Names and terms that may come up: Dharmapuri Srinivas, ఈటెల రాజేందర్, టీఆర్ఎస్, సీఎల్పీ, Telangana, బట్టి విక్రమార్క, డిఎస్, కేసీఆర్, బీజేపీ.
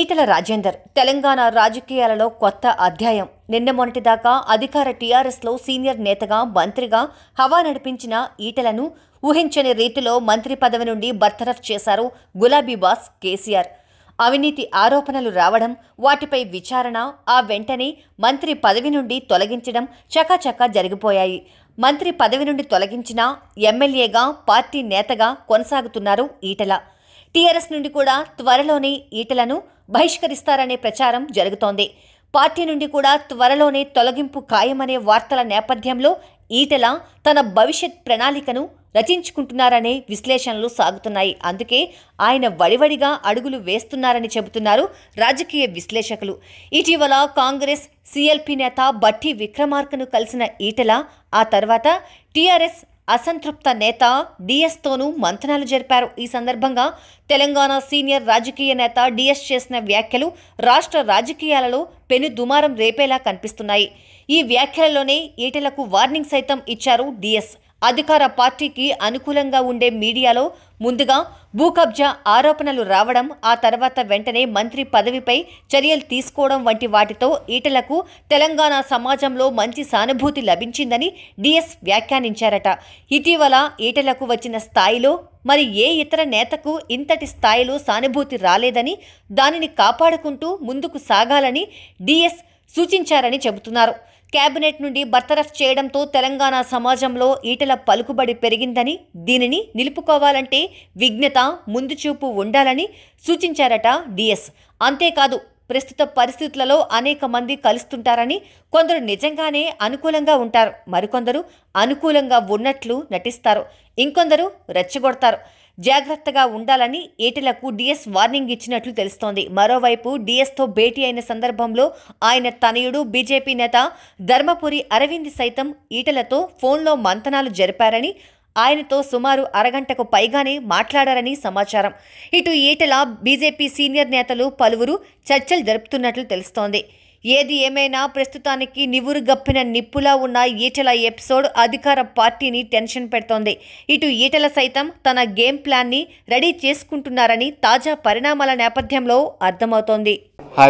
ఈటెల రాజేందర్ తెలంగాణ రాజకీయాలలో కొత్త అధ్యాయం. నిన్న మొన్నటిదాకా అధికార టీఆర్ఎస్లో సీనియర్ నేతగా మంత్రిగా హవా నడిపించిన ఈటెలను ఊహించని రీతిలో మంత్రి పదవి నుండి బర్తరఫ్ చేశారు గులాబీ బాస్ కేసీఆర్. అవినీతి ఆరోపణలు రావడం, వాటిపై విచారణ, ఆ వెంటనే మంత్రి పదవి నుండి తొలగించడం చకాచకా జరిగిపోయాయి. మంత్రి పదవి నుండి తొలగించిన ఎమ్మెల్యేగా, పార్టీ నేతగా కొనసాగుతున్నారు ఈటెల. టీఆర్ఎస్ నుండి కూడా త్వరలోనే ఈటెలను బహిష్కరిస్తారనే ప్రచారం జరుగుతోంది. పార్టీ నుండి కూడా త్వరలోనే తొలగింపు ఖాయమనే వార్తల నేపథ్యంలో ఈటెల తన భవిష్యత్ ప్రణాళికను రచించుకుంటున్నారనే విశ్లేషణలు సాగుతున్నాయి. అందుకే ఆయన వడివడిగా అడుగులు వేస్తున్నారని చెబుతున్నారు రాజకీయ విశ్లేషకులు. ఇటీవల కాంగ్రెస్ సీఎల్పీ నేత బట్టి విక్రమార్కను కలిసిన ఈటెల ఆ తర్వాత టీఆర్ఎస్ అసంతృప్త నేత డిఎస్తోనూ మంతనాలు జరిపారు. ఈ సందర్భంగా తెలంగాణ సీనియర్ రాజకీయ నేత డిఎస్ చేసిన వ్యాఖ్యలు రాష్ట్ర రాజకీయాలలో పెను దుమారం రేపేలా కనిపిస్తున్నాయి. ఈ వ్యాఖ్యలలోనే ఈటెలకు వార్నింగ్ సైతం ఇచ్చారు డిఎస్. అధికార పార్టీకి అనుకూలంగా ఉండే మీడియాలో ముందుగా భూ కబ్జా ఆరోపణలు రావడం, ఆ తర్వాత వెంటనే మంత్రి పదవిపై చర్యలు తీసుకోవడం వంటి వాటితో ఈటెలకు తెలంగాణ సమాజంలో మంచి సానుభూతి లభించిందని డిఎస్ వ్యాఖ్యానించారట. ఇటీవల ఈటెలకు వచ్చిన స్థాయిలో మరి ఏ ఇతర నేతకు ఇంతటి స్థాయిలో సానుభూతి రాలేదని, దానిని కాపాడుకుంటూ ముందుకు సాగాలని డిఎస్ సూచించారని చెబుతున్నారు. కేబినెట్ నుండి బర్తరఫ్ చేయడంతో తెలంగాణ సమాజంలో ఈటెల పలుకుబడి పెరిగిందని, దీనిని నిలుపుకోవాలంటే విజ్ఞత, ముందుచూపు ఉండాలని సూచించారట డిఎస్. అంతేకాదు, ప్రస్తుత పరిస్థితులలో అనేక మంది కలుస్తుంటారని, కొందరు నిజంగానే అనుకూలంగా ఉంటారు, మరికొందరు అనుకూలంగా ఉన్నట్లు నటిస్తారు, ఇంకొందరు రెచ్చగొడతారు, జాగ్రత్తగా ఉండాలని ఈటెలకు డిఎస్ వార్నింగ్ ఇచ్చినట్లు తెలుస్తోంది. మరోవైపు డిఎస్తో భేటీ అయిన సందర్భంలో ఆయన తనయుడు బీజేపీ నేత ధర్మపురి అరవింద్ సైతం ఈటెలతో ఫోన్లో మంతనాలు జరిపారని, ఆయనతో సుమారు అరగంటకు పైగానే మాట్లాడారని సమాచారం. ఇటు ఈటెల బీజేపీ సీనియర్ నేతలు పలువురు చర్చలు జరుపుతున్నట్లు తెలుస్తోంది. ఏది ఏమైనా ప్రస్తుతానికి నివురు గప్పిన నిప్పులా ఉన్న ఈటెల ఎపిసోడ్ అధికార పార్టీని టెన్షన్ పెడుతోంది. ఇటు ఈటెల సైతం తన గేమ్ ప్లాన్ని రెడీ చేసుకుంటున్నారని తాజా పరిణామాల నేపథ్యంలో అర్థమవుతోంది.